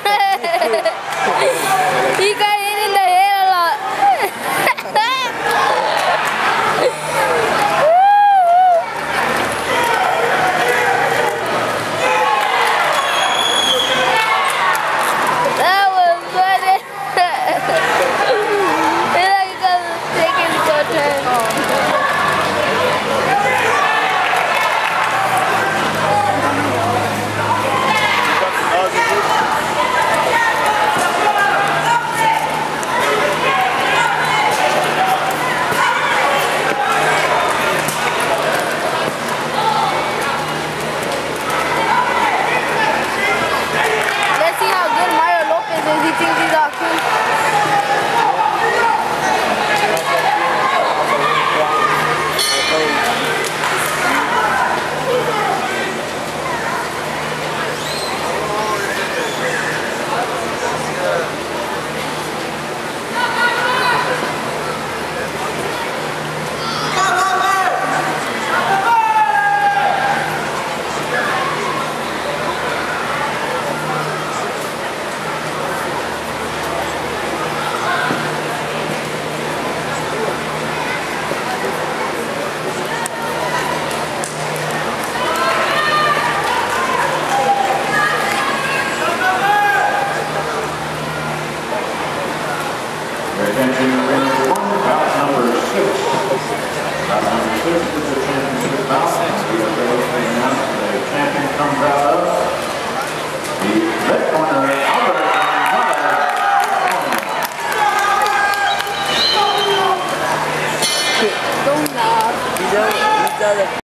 You got hit in the head a lot. That was funny. It's like it got a second to go turn on. Attention, number 1, bout number 6. Bout number 6 is the championship bout. We are going to announce the champion comes out of the red corner, Albert Andrade. Don't laugh.